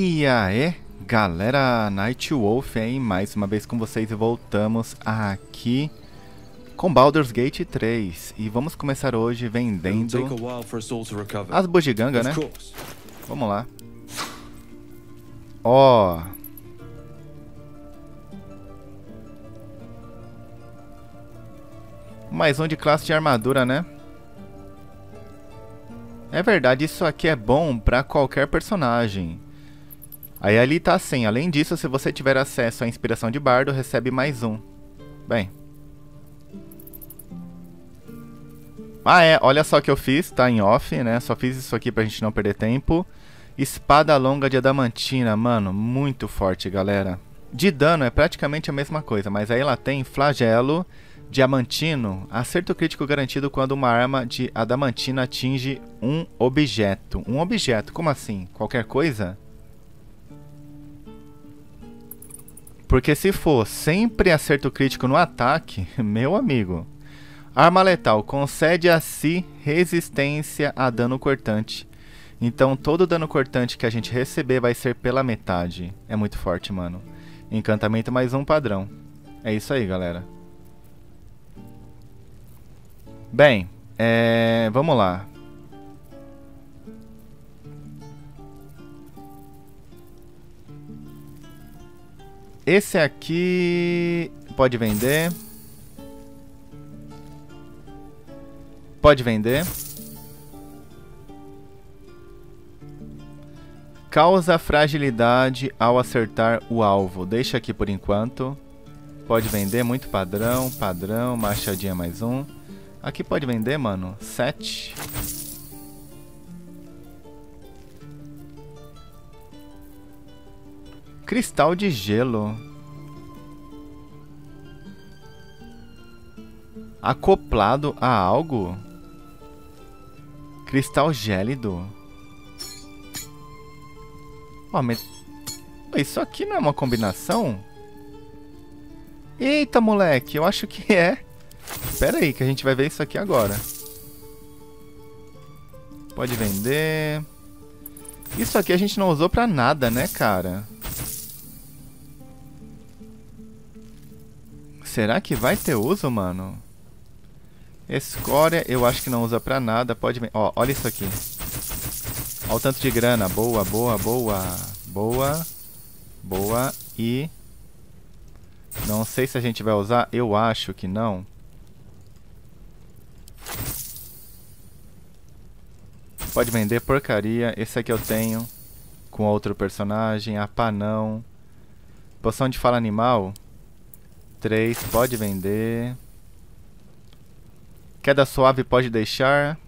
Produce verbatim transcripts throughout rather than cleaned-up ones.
E aí, galera, Nightwolf, hein? Mais uma vez com vocês e voltamos aqui com Baldur's Gate três. E vamos começar hoje vendendo as bugigangas, né? Vamos lá. Ó... Oh. Mais um de classe de armadura, né? É verdade, isso aqui é bom pra qualquer personagem. Aí ali tá assim. Além disso, se você tiver acesso à inspiração de bardo, recebe mais um. Bem. Ah é, olha só o que eu fiz, tá em off, né? Só fiz isso aqui pra gente não perder tempo. Espada longa de adamantina, mano, muito forte, galera. De dano é praticamente a mesma coisa, mas aí ela tem flagelo diamantino, acerto crítico garantido quando uma arma de adamantina atinge um objeto. Um objeto? Como assim? Qualquer coisa? Porque se for sempre acerto crítico no ataque, meu amigo. Arma letal. Concede a si resistência a dano cortante. Então todo dano cortante que a gente receber vai ser pela metade. É muito forte, mano. Encantamento mais um padrão. É isso aí, galera. Bem, é... vamos lá. Esse aqui... pode vender. Pode vender. Causa fragilidade ao acertar o alvo. Deixa aqui por enquanto. Pode vender, muito padrão, padrão, machadinha mais um. Aqui pode vender, mano. sete. Cristal de gelo. Acoplado a algo? Cristal gélido. Ó, oh, mas... isso aqui não é uma combinação? Eita, moleque. Eu acho que é. Espera aí, que a gente vai ver isso aqui agora. Pode vender. Isso aqui a gente não usou pra nada, né, cara? Será que vai ter uso, mano? Escória, eu acho que não usa pra nada. Pode vender. Ó, olha isso aqui. Olha o tanto de grana. Boa, boa, boa. Boa. Boa. E... não sei se a gente vai usar. Eu acho que não. Pode vender, porcaria. Esse aqui eu tenho. Com outro personagem. Apá não. Poção de fala animal. três. Pode vender. Queda suave pode deixar.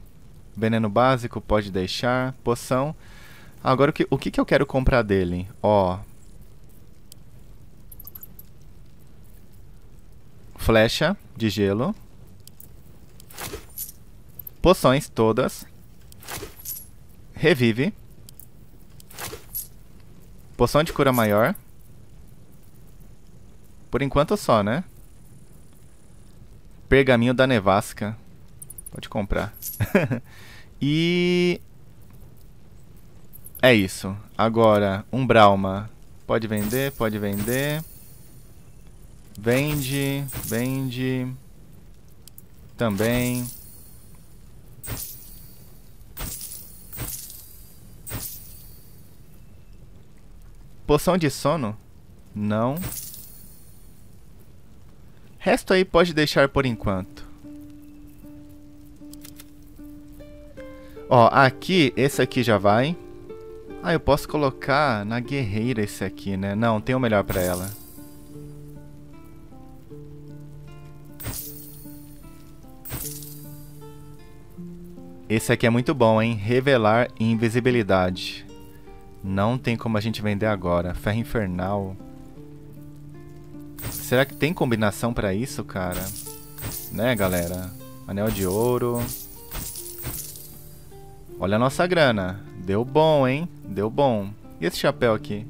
Veneno básico pode deixar. Poção. Agora o que, o que, que eu quero comprar dele? Ó. Flecha de gelo. Poções todas. Revive. Poção de cura maior. Por enquanto só, né? Pergaminho da nevasca. Pode comprar. E... é isso. Agora, umbralma. Pode vender, pode vender. Vende, vende. Também. Poção de sono? Não. Resto aí pode deixar por enquanto. Ó, aqui, esse aqui já vai. Ah, eu posso colocar na guerreira esse aqui, né? Não, tem o melhor pra ela. Esse aqui é muito bom, hein? Revelar invisibilidade. Não tem como a gente vender agora. Ferro infernal. Será que tem combinação pra isso, cara? Né, galera? Anel de ouro. Olha a nossa grana. Deu bom, hein? Deu bom. E esse chapéu aqui?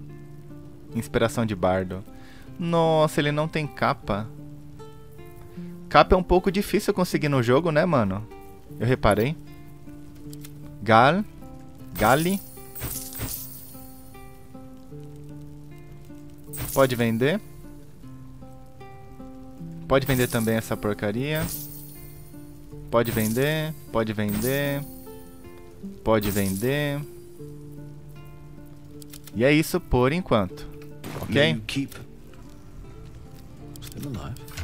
Inspiração de bardo. Nossa, ele não tem capa. Capa é um pouco difícil conseguir no jogo, né, mano? Eu reparei. Gal, Gali, Pode vender. Pode vender também essa porcaria. Pode vender, pode vender. Pode vender. E é isso por enquanto. Ok?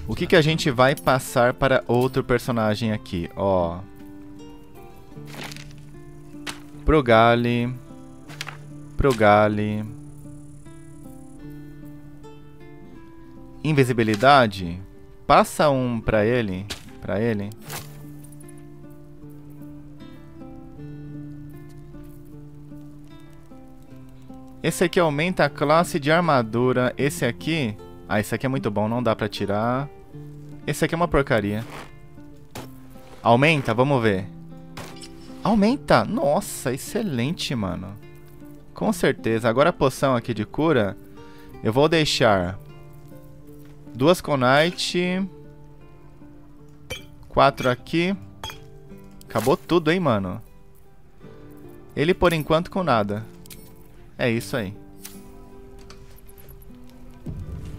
O que que a gente vai passar para outro personagem aqui? Ó. Pro Gale. Pro Gale. Invisibilidade. Passa um pra ele. Pra ele. Esse aqui aumenta a classe de armadura. Esse aqui... Ah, esse aqui é muito bom. Não dá pra tirar. Esse aqui é uma porcaria. Aumenta? Vamos ver. Aumenta? Nossa, excelente, mano. Com certeza. Agora a poção aqui de cura... Eu vou deixar... Duas Conite... Quatro aqui... Acabou tudo, hein, mano. Ele, por enquanto, com nada. É isso aí.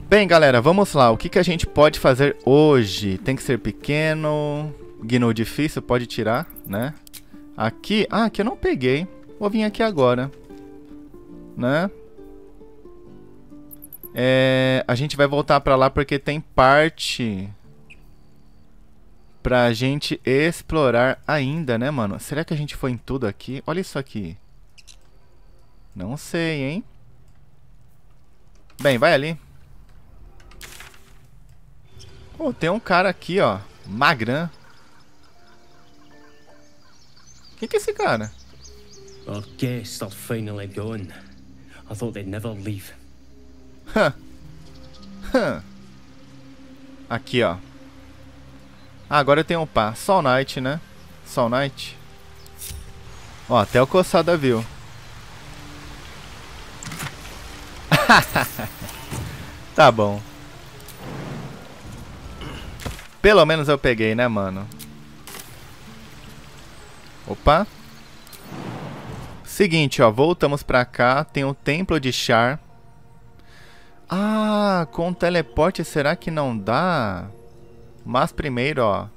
Bem, galera, vamos lá. O que, que a gente pode fazer hoje? Tem que ser pequeno. Gnu difícil, pode tirar, né? Aqui... Ah, aqui eu não peguei. Vou vir aqui agora. Né? É... A gente vai voltar pra lá porque tem parte... Pra gente explorar ainda, né, mano? Será que a gente foi em tudo aqui? Olha isso aqui. Não sei, hein? Bem, vai ali. Oh, tem um cara aqui, ó. Magran. Que que é esse cara? Our guests are finally gone. I thought they'd never leave. Huh. Huh. Aqui, ó. Ah, agora eu tenho um pá. Sol Knight, né? Sol Knight. Ó, até o Coçada viu. Tá bom. Pelo menos eu peguei, né, mano? Opa. Seguinte, ó. Voltamos pra cá. Tem o Templo de Char. Ah, com teleporte será que não dá? Mas primeiro, ó.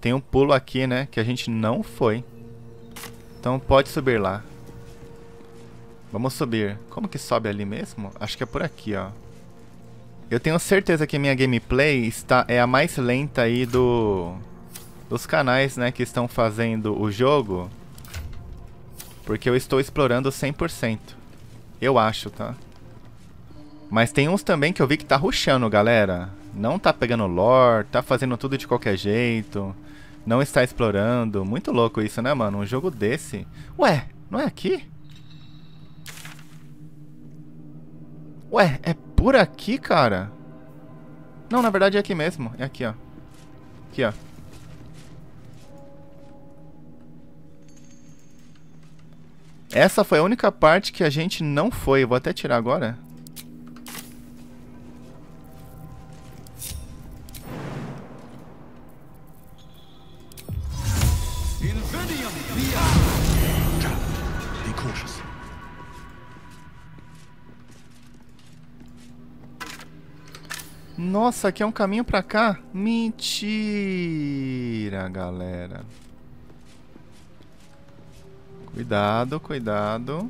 Tem um pulo aqui, né? Que a gente não foi. Então pode subir lá. Vamos subir. Como que sobe ali mesmo? Acho que é por aqui, ó. Eu tenho certeza que minha gameplay está, é a mais lenta aí do, dos canais, né? Que estão fazendo o jogo. Porque eu estou explorando cem por cento. Eu acho, tá? Mas tem uns também que eu vi que tá rushando, galera. Não tá pegando lore, tá fazendo tudo de qualquer jeito. Não está explorando. Muito louco isso, né, mano? Um jogo desse. Ué, não é aqui? Ué, é por aqui, cara? Não, na verdade é aqui mesmo. É aqui, ó. Aqui, ó. Essa foi a única parte que a gente não foi. Eu vou até tirar agora. Nossa, aqui é um caminho pra cá? Mentira, galera. Cuidado, cuidado.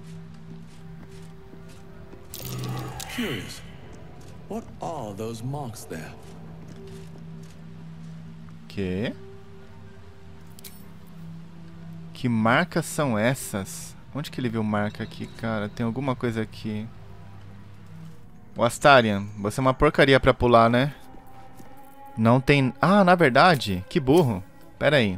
Curious. What are those marks there? Que? Que marcas são essas? Onde que ele viu marca aqui, cara? Tem alguma coisa aqui. O Astarian, você é uma porcaria pra pular, né? Não tem... Ah, na verdade? Que burro. Pera aí.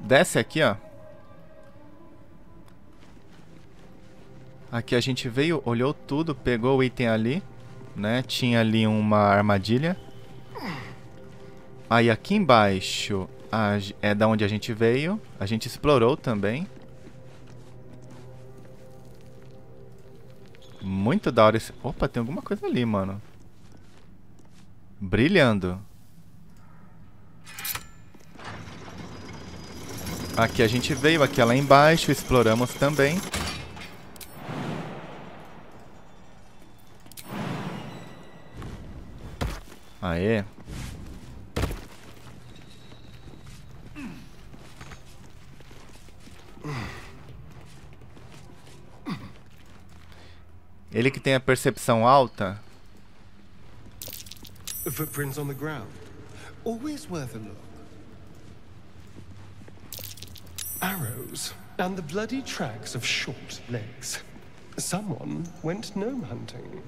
Desce aqui, ó. Aqui a gente veio, olhou tudo, pegou o item ali, né? Tinha ali uma armadilha. Aí aqui embaixo a... é da onde a gente veio. A gente explorou também. Muito da hora esse... Opa, tem alguma coisa ali, mano. Brilhando. Aqui a gente veio, aqui lá embaixo, exploramos também. Ah, é? Ele que tem a percepção alta. Footprints on the ground. Always worth a look. Arrows and the bloody tracks of short legs. Someone went gnome hunting.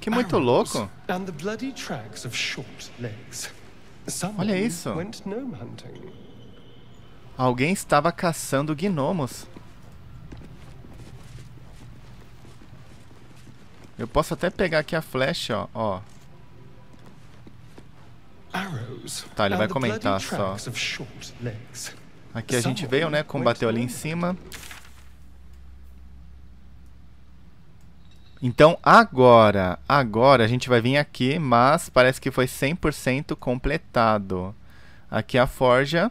Que muito louco. And the bloody tracks of short legs. Olha isso. Went gnome hunting. Alguém estava caçando gnomos. Eu posso até pegar aqui a flecha, ó, ó. Tá, ele vai comentar só. Aqui a gente veio, né? Combateu ali em cima. Então agora, agora a gente vai vir aqui, mas parece que foi cem por cento completado. Aqui a forja.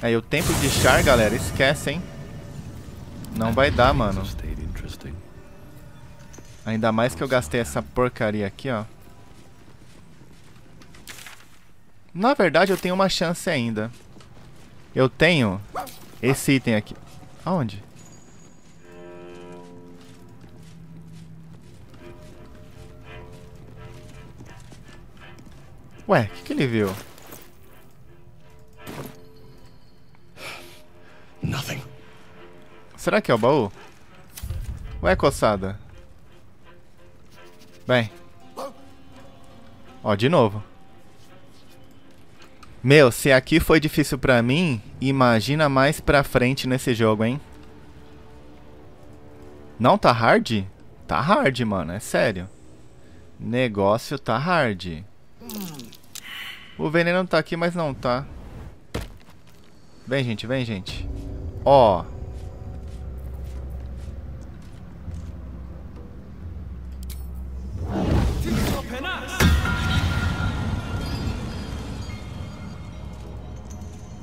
Aí o tempo de char, galera, esquece, hein? Não vai dar, mano. Ainda mais que eu gastei essa porcaria aqui, ó. Na verdade, eu tenho uma chance ainda. Eu tenho esse item aqui. Aonde? Ué, o que que ele viu? Nothing. Será que é o baú? Ué, coçada. Bem. Ó, de novo. Meu, se aqui foi difícil pra mim, imagina mais pra frente nesse jogo, hein? Não, tá hard? Tá hard, mano, é sério. Negócio tá hard. O veneno tá aqui, mas não tá. Vem, gente, vem, gente. Ó.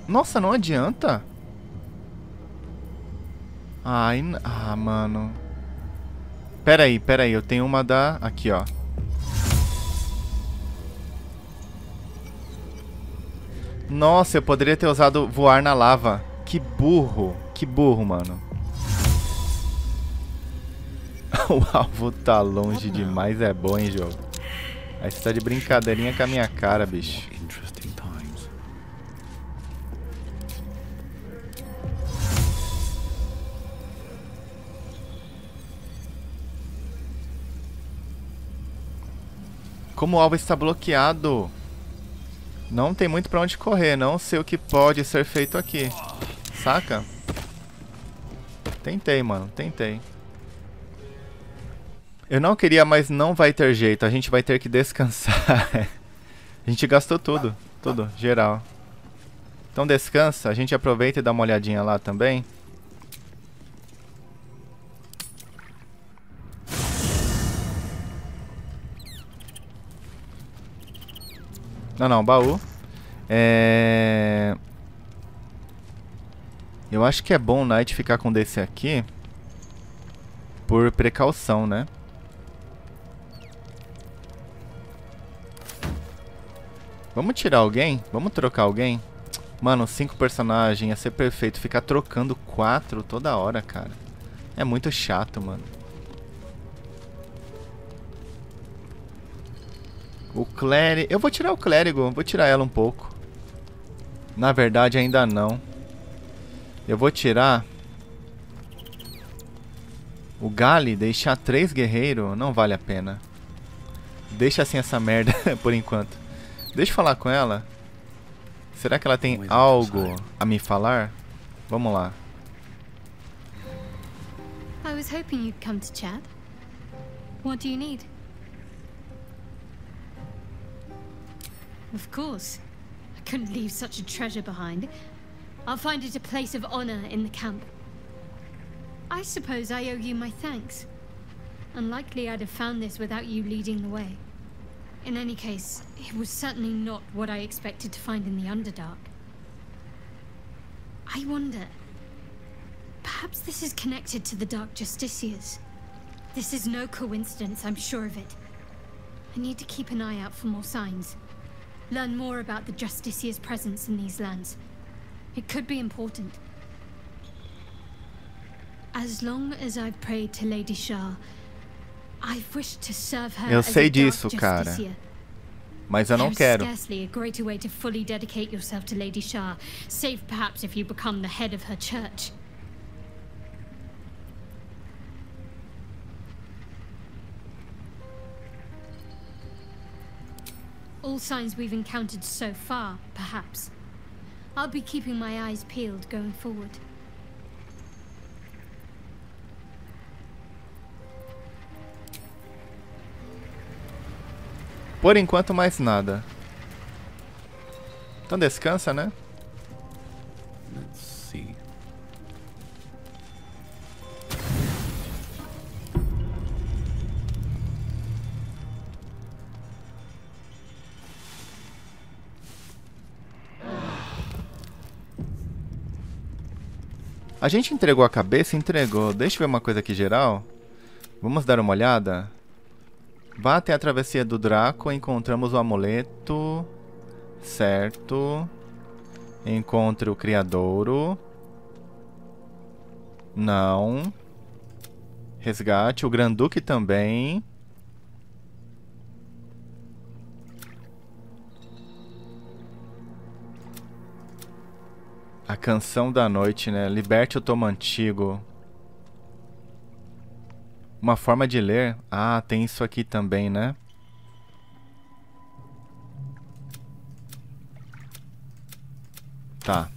Nossa, não adianta. Ai, ah, mano. Pera aí, pera aí. Eu tenho uma da... Aqui, ó. Nossa, eu poderia ter usado voar na lava. Que burro. Que burro, mano. O alvo tá longe demais. É bom, hein, jogo. Aí você tá de brincadeirinha com a minha cara, bicho. Como o alvo está bloqueado, não tem muito pra onde correr. Não sei o que pode ser feito aqui. Saca? Tentei, mano. Tentei. Eu não queria, mas não vai ter jeito. A gente vai ter que descansar. A gente gastou tudo. Tudo. Geral. Então descansa. A gente aproveita e dá uma olhadinha lá também. Não, não, baú. É... Eu acho que é bom o Knight ficar com desse aqui. Por precaução, né? Vamos tirar alguém? Vamos trocar alguém? Mano, cinco personagens ia ser perfeito. Ficar trocando quatro toda hora, cara. É muito chato, mano. O clérigo... Eu vou tirar o clérigo. Vou tirar ela um pouco. Na verdade, ainda não. Eu vou tirar... O Gali. Deixar três guerreiros não vale a pena. Deixa assim essa merda por enquanto. Deixa eu falar com ela. Será que ela tem algo a me falar? Vamos lá. I was hoping you'd come to chat. What do you need? Of course. I couldn't leave such a treasure behind. I'll find it a place of honor in the camp. I suppose I owe you my thanks. Unlikely I'd have found this without you leading the way. In any case, it was certainly not what I expected to find in the Underdark. I wonder... Perhaps this is connected to the Dark Justiciars. This is no coincidence, I'm sure of it. I need to keep an eye out for more signs. Learn more about the Justiciars' presence in these lands. It could be important. As long as I've prayed to Lady Shah, I've wished to serve her. Eu sei disso, cara. Mas eu não quero. Scarcely a greater way to fully dedicate yourself to Lady Shah, save perhaps if you become the head of her church. All signs we've encountered so far, perhaps. I'll be keeping my eyes peeled going forward. Por enquanto, mais nada. Então descansa, né? Let's see. A gente entregou a cabeça? Entregou. Deixa eu ver uma coisa aqui geral. Vamos dar uma olhada. Vá até a travessia do Draco, encontramos o amuleto, certo, encontre o criadouro, não, resgate o Granduque também, a canção da noite, né, liberte o tomo antigo. Uma forma de ler. Ah, tem isso aqui também, né? Tá.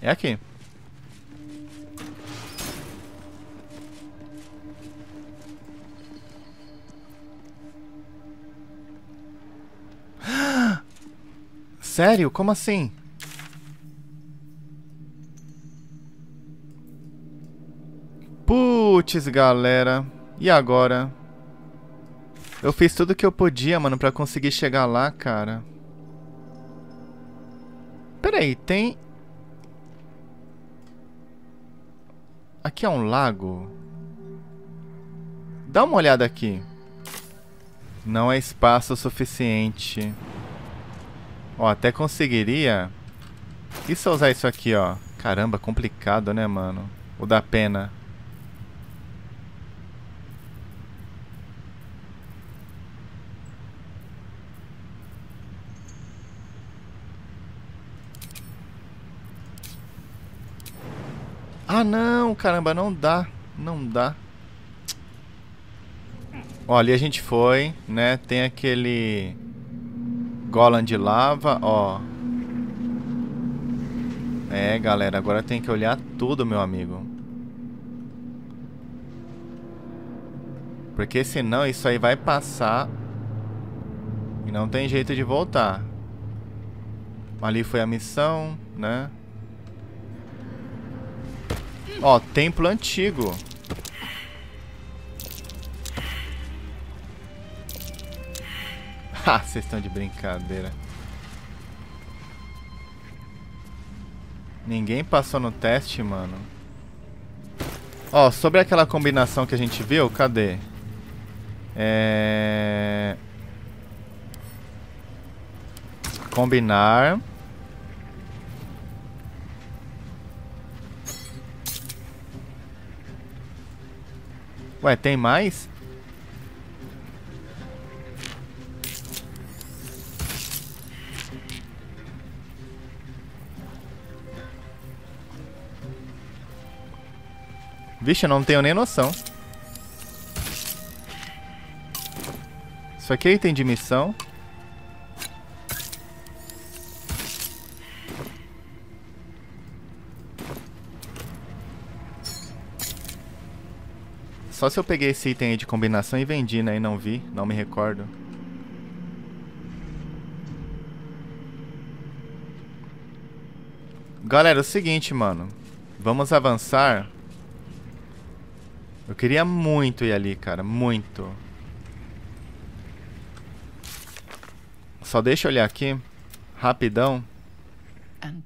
É aqui. Sério? Como assim? Putz, galera. E agora? Eu fiz tudo que eu podia, mano, pra conseguir chegar lá, cara. Pera aí, tem... Aqui é um lago. Dá uma olhada aqui. Não é espaço suficiente. Ó, até conseguiria. E se eu usar isso aqui, ó? Caramba, complicado, né, mano? O da pena. Ah, não, caramba, não dá, não dá. Ó, ali a gente foi, né? Tem aquele golem de lava, ó. É, galera, agora tem que olhar tudo, meu amigo. Porque senão isso aí vai passar e não tem jeito de voltar. Ali foi a missão, né? Ó, templo antigo. Ah, vocês estão de brincadeira. Ninguém passou no teste, mano. Ó, sobre aquela combinação que a gente viu, cadê? É... Combinar... Ué, tem mais? Vixe, eu não tenho nem noção. Isso aqui é item de missão. Só se eu peguei esse item aí de combinação e vendi, né? E não vi, não me recordo. Galera, é o seguinte, mano. Vamos avançar. Eu queria muito ir ali, cara. Muito. Só deixa eu olhar aqui. Rapidão. And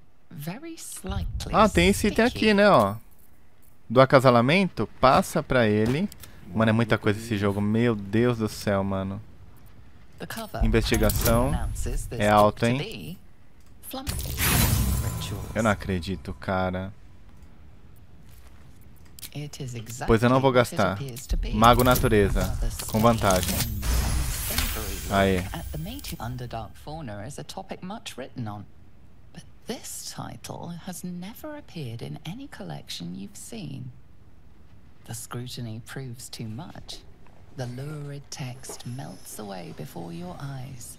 Ah, tem esse item aqui, né, ó. Do acasalamento, passa pra ele. Mano, é muita coisa esse jogo. Meu Deus do céu, mano. Investigação é alto, hein? Eu não acredito, cara. Pois eu não vou gastar. Mago Natureza, com vantagem. Aí. This title has never appeared in any collection you've seen. The scrutiny proves too much. The lurid text melts away before your eyes.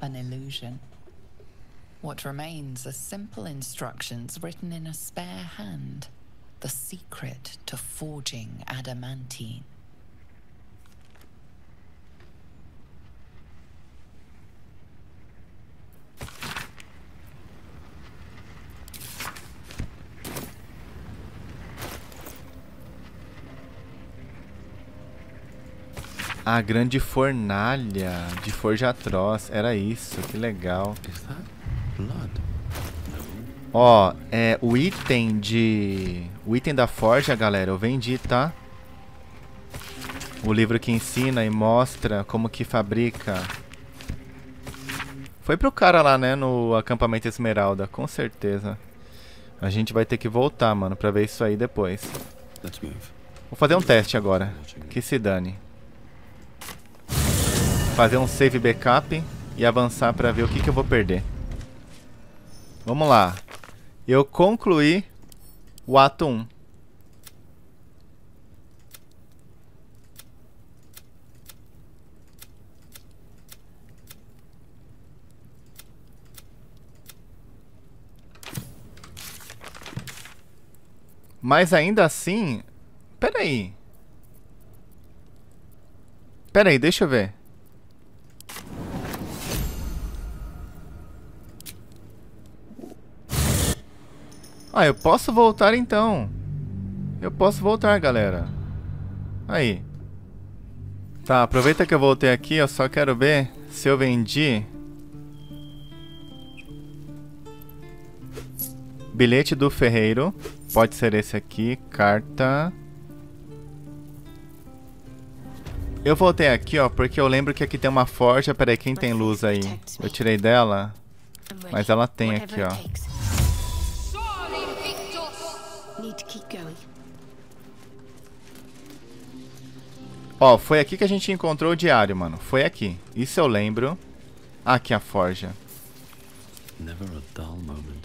An illusion. What remains are simple instructions written in a spare hand. The secret to forging adamantine. A grande fornalha de Forja Atroz. Era isso, que legal. Ó, é o item de... O item da Forja, galera, eu vendi, tá? O livro que ensina e mostra como que fabrica. Foi pro cara lá, né, no acampamento Esmeralda, com certeza. A gente vai ter que voltar, mano, pra ver isso aí depois. Vou fazer um teste agora, que se dane. Fazer um save backup e avançar pra ver o que, que eu vou perder. Vamos lá. Eu concluí o ato um. Mas ainda assim... Pera aí. Pera aí, deixa eu ver. Ah, eu posso voltar então. Eu posso voltar, galera. Aí. Tá, aproveita que eu voltei aqui. Eu só quero ver se eu vendi. Bilhete do ferreiro. Pode ser esse aqui. Carta. Eu voltei aqui, ó, porque eu lembro que aqui tem uma forja. Peraí, quem tem luz aí? Eu tirei dela. Mas ela tem aqui, ó. Ó, oh, foi aqui que a gente encontrou o diário, mano. Foi aqui. Isso eu lembro. Aqui a forja. Never a dull moment.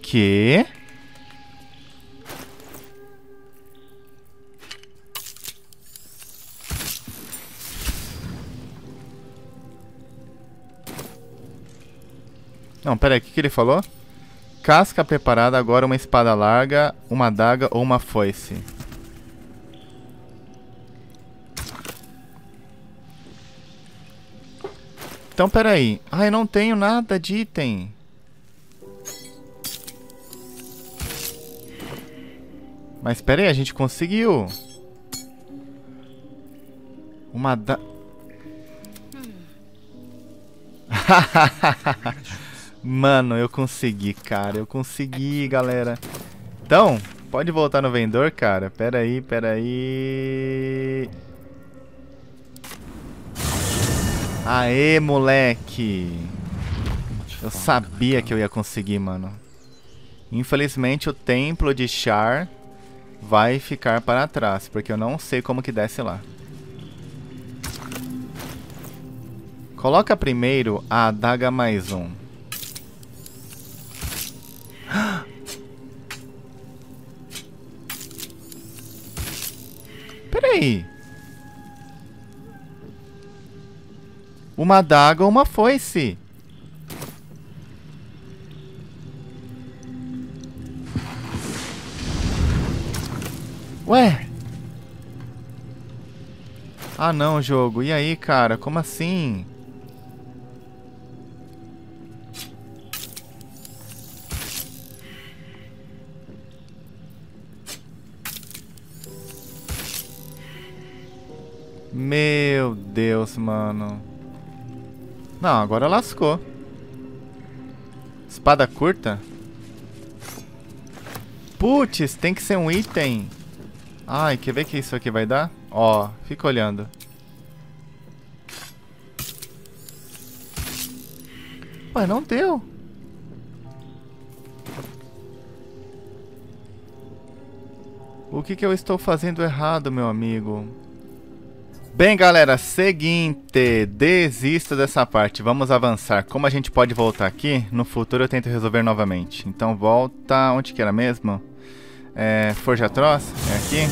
Que? Não, peraí, o que, que ele falou? Casca preparada, agora uma espada larga, uma adaga ou uma foice. Então, peraí. Ah, eu não tenho nada de item. Mas peraí, a gente conseguiu. Uma adaga... Mano, eu consegui, cara. Eu consegui, galera. Então, pode voltar no vendedor, cara. Pera aí, pera aí. Aê, moleque. Eu sabia que eu ia conseguir, mano. Infelizmente, o templo de Char vai ficar para trás, porque eu não sei como que desce lá. Coloca primeiro a adaga mais um. Peraí. Uma adaga ou uma foice? Ué? Ah não, jogo. E aí, cara? Como assim? Meu Deus, mano. Não, agora lascou. Espada curta? Putz, tem que ser um item. Ai, quer ver o que isso aqui vai dar? Ó, fica olhando. Ué, não deu. O que que eu estou fazendo errado, meu amigo? Bem, galera, seguinte, desista dessa parte, vamos avançar. Como a gente pode voltar aqui, no futuro eu tento resolver novamente. Então volta, onde que era mesmo? É, Forja Atroz, é aqui.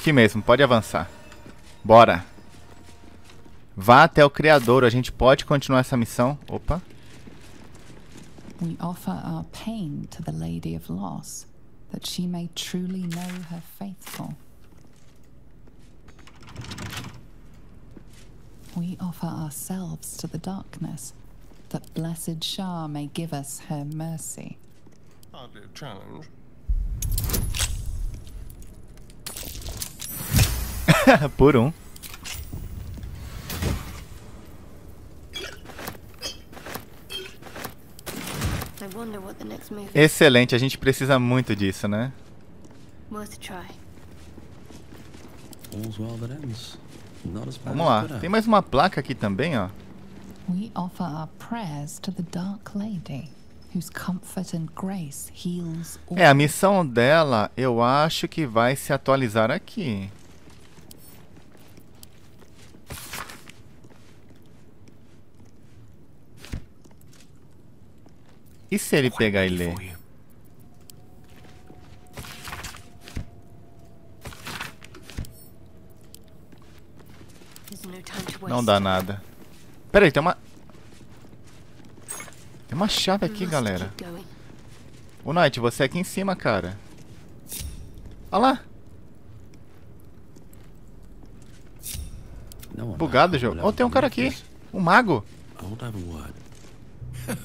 Aqui mesmo, pode avançar. Bora. Vá até o Criador, a gente pode continuar essa missão. Opa. We offer our pain to the Lady of Loss, that she may truly know her faithful. We offer ourselves to the darkness, that blessed Shah may give us her mercy. Hardly a challenge. Por um. Excelente, a gente precisa muito disso, né? Vamos lá, tem mais uma placa aqui também, ó. We offer our prayers to the Dark Lady, whose comfort and grace heals all. É, a missão dela, eu acho que vai se atualizar aqui. E se ele pegar e ler? Não dá nada. Pera aí, tem uma... Tem uma chave aqui, galera. Ô, Night, você é aqui em cima, cara. Olha lá. Bugado o jogo. Oh, tem um cara aqui. Um mago.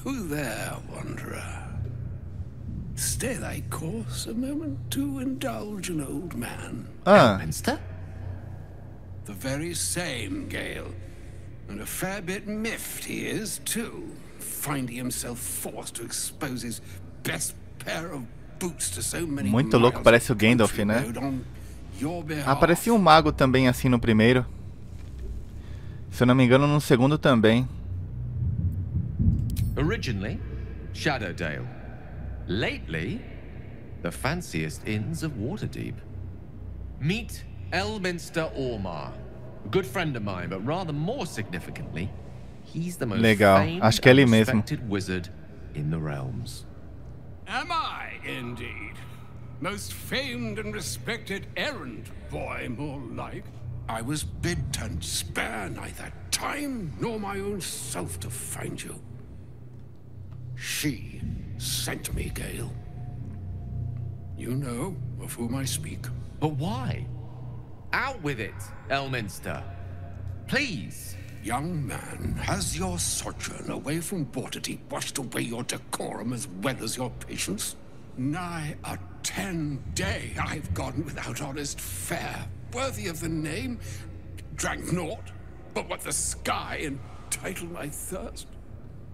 Who there, wanderer? Stay thy course a moment to indulge an old man. Ah. Elminster? The very same, Gale. And a fair bit miffed he is, too, finding himself forced to expose his best pair of boots to so many. Muito louco, parece o Gandalf, né? Ah, parecia um mago também assim no primeiro. Se eu não me engano, no segundo também. Originally, Shadowdale. Lately, the fanciest inns of Waterdeep. Meet Elminster Ormar. Good friend of mine, but rather more significantly, he's the most famed and respected wizard in the realms. Am I indeed? Most famed and respected errand boy, more like. I was bid to spare neither time nor my own self to find you. She sent me, Gale. You know of whom I speak. But why? Out with it, Elminster. Please. Young man, has your sojourn away from Waterdeep washed away your decorum as well as your patience? Nigh a ten day I've gone without honest fare, worthy of the name. Drank naught, but what the sky entitled my thirst.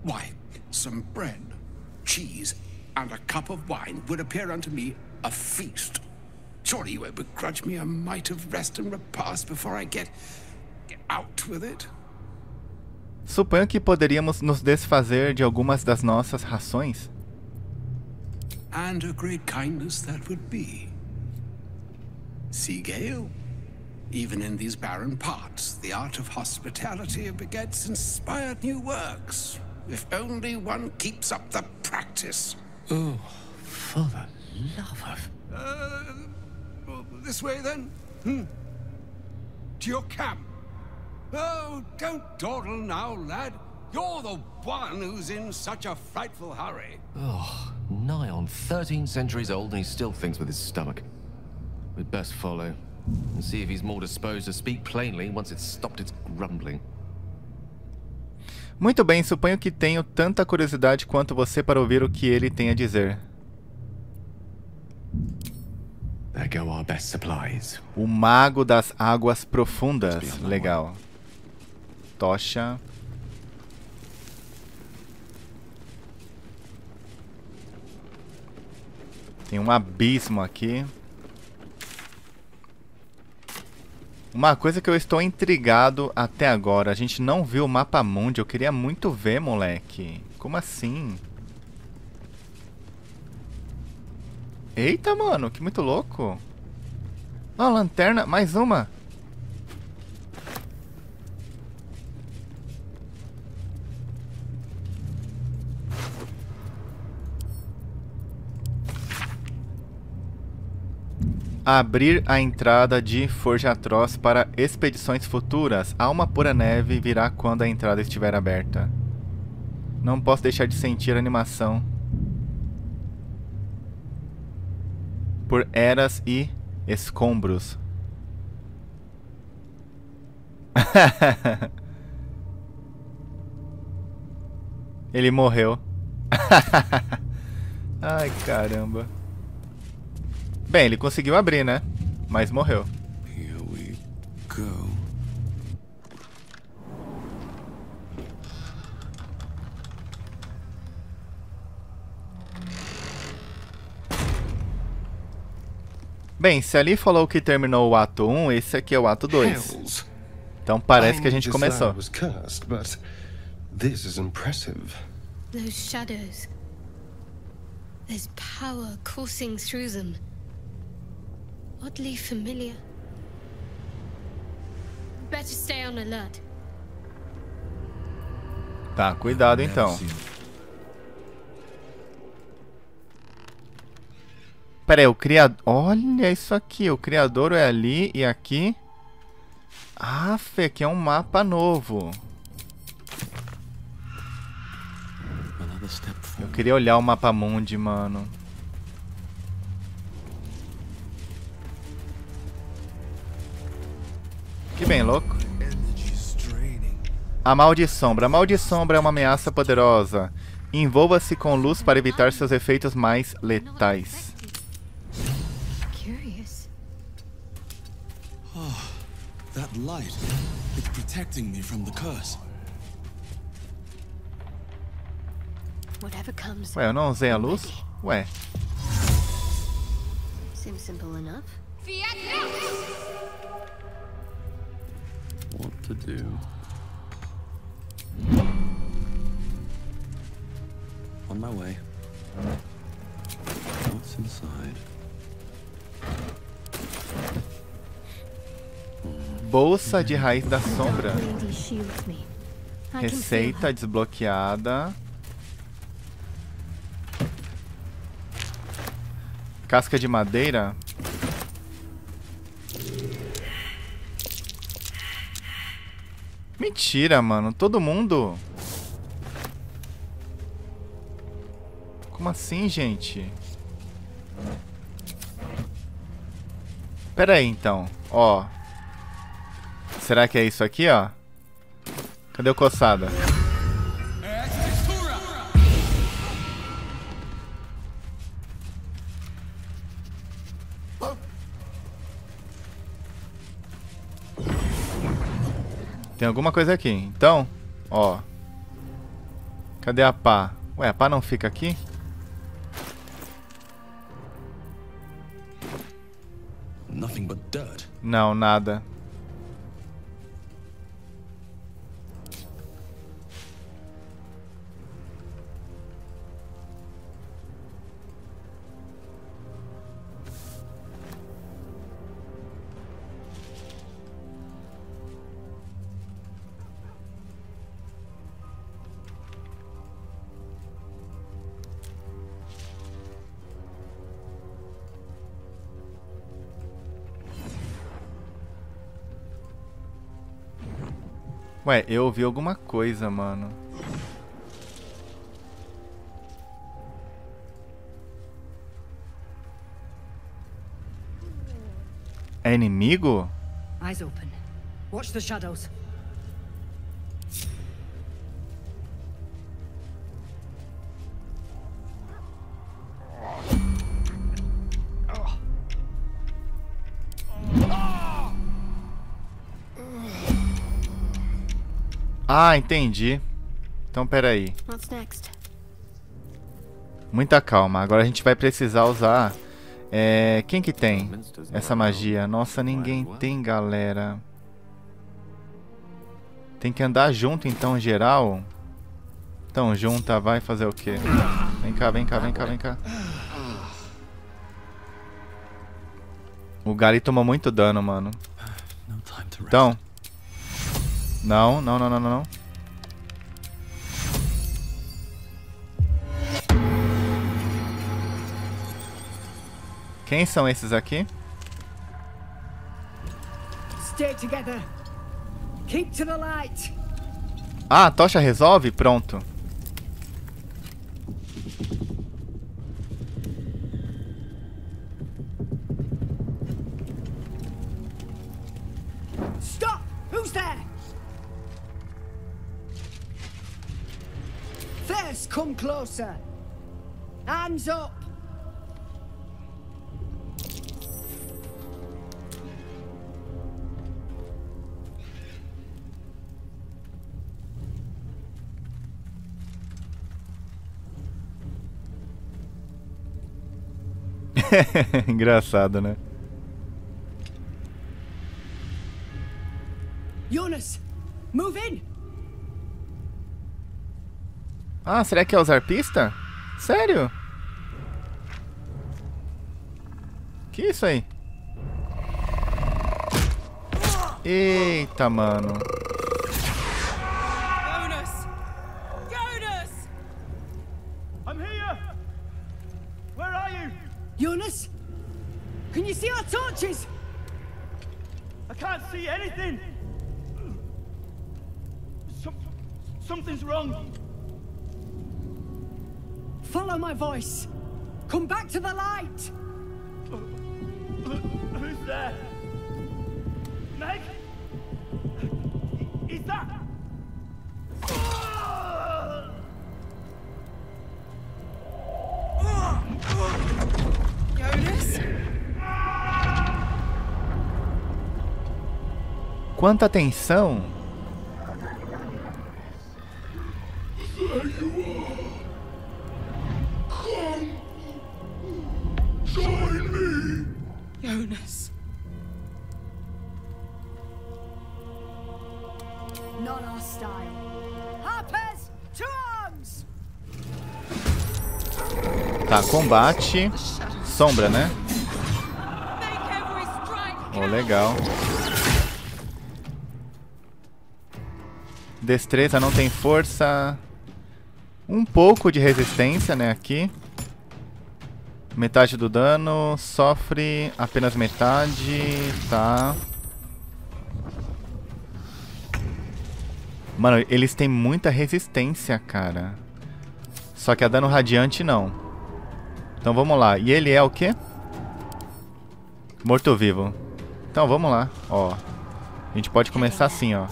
Why, some bread, cheese, and a cup of wine would appear unto me a feast. Surely you won't begrudge me a mite of rest and repast before I get, get out with it. Suponho que poderíamos nos desfazer de algumas das nossas rações. And a great kindness that would be. See, Gale, even in these barren parts, the art of hospitality begets inspired new works. If only one keeps up the practice. Oh, for the love of... Uh, well, this way then? Hmm. To your camp. Oh, don't dawdle now, lad. You're the one who's in such a frightful hurry. Oh, nigh on thirteen centuries old and he still thinks with his stomach. We'd best follow and see if he's more disposed to speak plainly once it's stopped its grumbling. Muito bem, suponho que tenho tanta curiosidade quanto você para ouvir o que ele tem a dizer. There go our best supplies. O mago das águas profundas. Legal. Tocha. Tem um abismo aqui. Uma coisa que eu estou intrigado até agora. A gente não viu o mapa mundi. Eu queria muito ver, moleque. Como assim? Eita, mano. Que muito louco. Ó, ah, lanterna. Mais uma. Abrir a entrada de Forja Atroz para expedições futuras. Alma pura neve virá quando a entrada estiver aberta. Não posso deixar de sentir a animação. Por eras e escombros. Ele morreu. Ai, caramba. Bem, ele conseguiu abrir, né? Mas morreu. Here we go. Bem, se ali falou que terminou o ato um, esse aqui é o ato dois. Então parece que a gente começou. Those shadows. There's power coursing through them. Oddly familiar. Better stay on alert. Tá, cuidado então. Pera aí, o criador... Olha isso aqui, o criador é ali e aqui. Ah, Fê, aqui é um mapa novo. Eu queria olhar o mapa mundi, mano. Que bem louco. A mal de sombra. A mal de sombra é uma ameaça poderosa. Envolva-se com luz para evitar seus efeitos mais letais. Ué, eu não usei a luz? Ué. What to do? On my way. What's inside? Bolsa de raiz da sombra. Receita desbloqueada. Casca de madeira. Mentira, mano. Todo mundo? Como assim, gente? Pera aí, então. Ó. Será que é isso aqui, ó? Cadê o coçada? Tem alguma coisa aqui. Então, ó. Cadê a pá? Ué, a pá não fica aqui? Nothing but dirt. Não, nada. Ué, eu ouvi alguma coisa, mano. É inimigo? Eyes open. Watch the shadows. Ah, entendi. Então, peraí. Muita calma. Agora a gente vai precisar usar... É... Quem que tem essa magia? Nossa, ninguém tem, galera. Tem que andar junto, então, geral. Então, junta. Vai fazer o quê? Vem cá, vem cá, vem cá, vem cá. O Gary tomou muito dano, mano. Então. Não, não, não, não, não. Quem são esses aqui? Stay together. Keep to the light. Ah, a tocha resolve? Pronto. Stop! Who's there? First, come closer. Hands up. Engraçado, né? Jonas, move in. Ah, será que é os arpistas? Sério? Que isso aí? Eita, mano. Jonas, can you see our torches? I can't see anything. Some, something's wrong. Follow my voice. Come back to the light. Who's there? Meg? Is that? Quanta atenção! Jonas. Not our style. Harpers, to arms! Tá, combate. Sombra, né? Oh, legal. Destreza não tem força. Um pouco de resistência, né, aqui. Metade do dano. Sofre apenas metade. Tá. Mano, eles têm muita resistência, cara. Só que a dano radiante não. Então vamos lá. E ele é o quê? Morto-vivo. Então vamos lá. Ó. A gente pode começar assim, ó.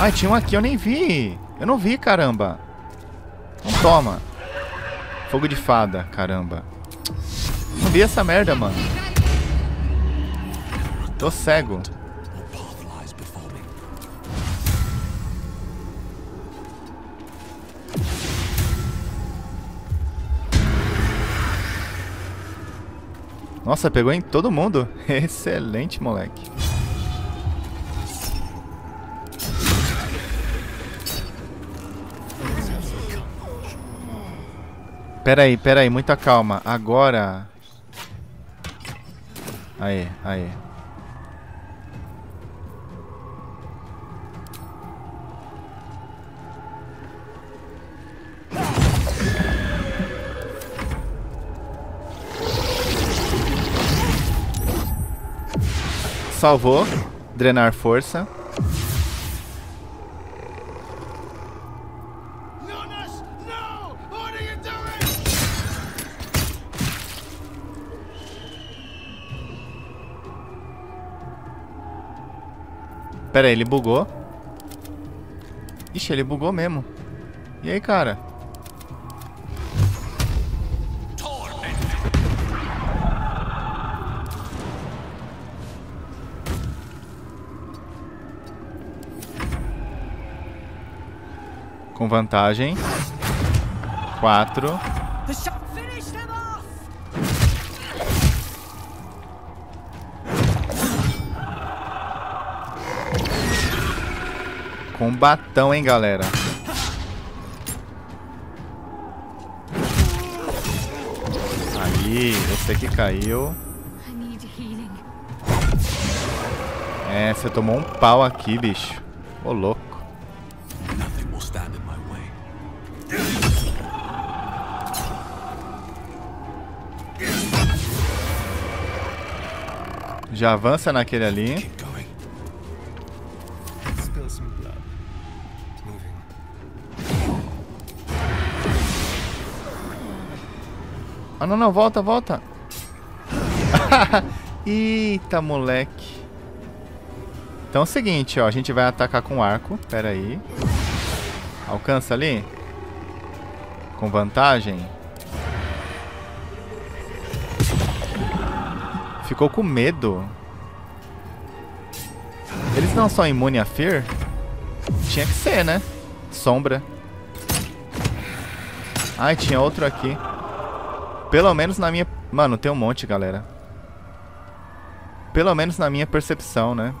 Ai, tinha um aqui, eu nem vi. Eu não vi, caramba. Então toma. Fogo de fada, caramba. Não vi essa merda, mano. Tô cego. Nossa, pegou em todo mundo. Excelente, moleque. Pera aí, pera aí, muita calma. Agora. Aí, aí. Salvou. Drenar força. Pera aí, ele bugou. Ixi, ele bugou mesmo. E aí, cara? com vantagem. Quatro. Combatão, hein, galera. Aí, você que caiu. É, você tomou um pau aqui, bicho. Ô, louco. Já avança naquele ali. Ah, não, não, volta, volta. Eita, moleque. Então é o seguinte, ó. A gente vai atacar com arco. Pera aí. Alcança ali. Com vantagem. Ficou com medo. Eles não são imunes a Fear? Tinha que ser, né? Sombra. Ai, tinha outro aqui. Pelo menos na minha... Mano, tem um monte, galera. Pelo menos na minha percepção, né?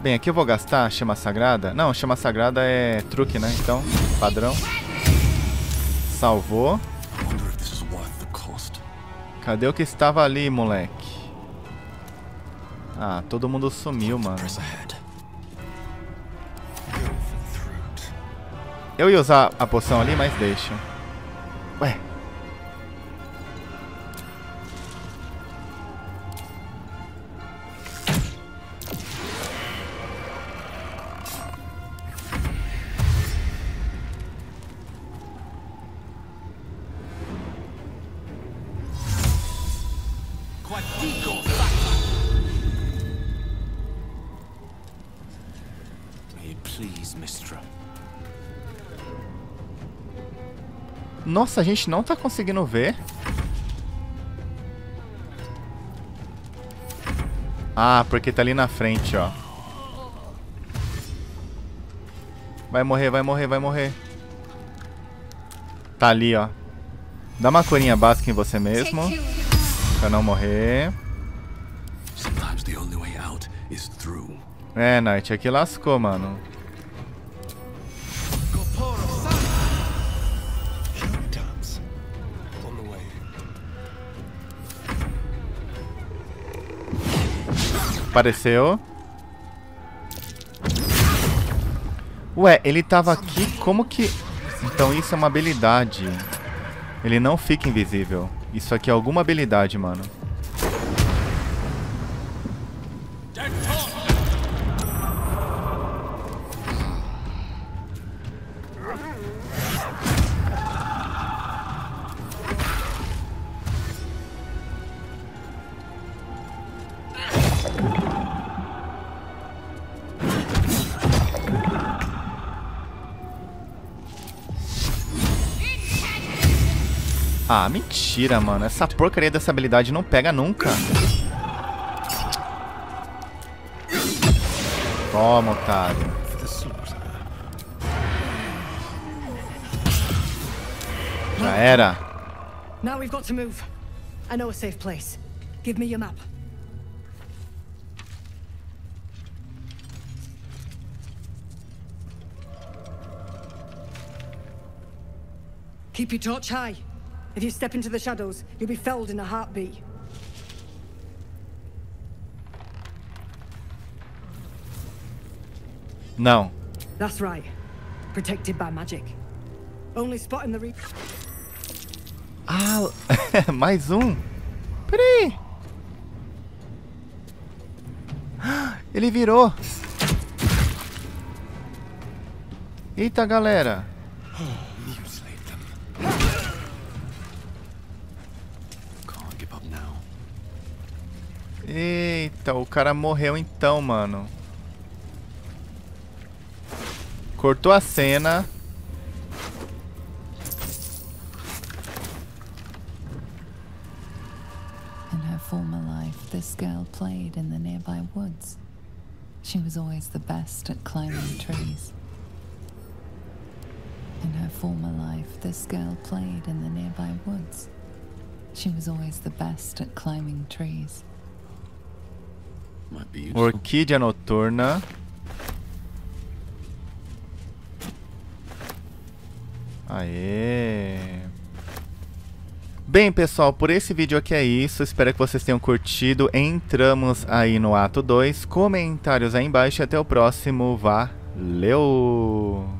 Bem, aqui eu vou gastar chama sagrada. Não, chama sagrada é truque, né? Então, padrão. Salvou. Cadê o que estava ali, moleque? Ah, todo mundo sumiu, mano. Eu ia usar a poção ali, mas deixa. Ué. Nossa, a gente não tá conseguindo ver. Ah, porque tá ali na frente, ó. Vai morrer, vai morrer, vai morrer. Tá ali, ó. Dá uma curinha básica em você mesmo. Pra não morrer. É, Knight, aqui lascou, mano. Apareceu. Ué, ele tava aqui, como que... Então isso é uma habilidade. Ele não fica invisível. Isso aqui é alguma habilidade, mano. Ah, mentira, mano. Essa porcaria dessa habilidade não pega nunca. Toma, otário. Já era. Now we've got to move. I know a safe place. Give me your map. Keep your torch high. If you step into the shadows, you'll be felled in a heartbeat. No. That's right. Protected by magic. Only spot in the re- Ah, mais um. Peraí. Ele virou. Eita, galera. Eita, o cara morreu então, mano. Cortou a cena. In her former life, this girl played in the nearby woods. She was always the best at climbing trees. In her former life, this girl played in the nearby woods. She was always the best at climbing trees. Orquídea noturna. Aê. Bem, pessoal, por esse vídeo aqui é isso. Espero que vocês tenham curtido. Entramos aí no ato dois. Comentários aí embaixo e até o próximo. Valeu!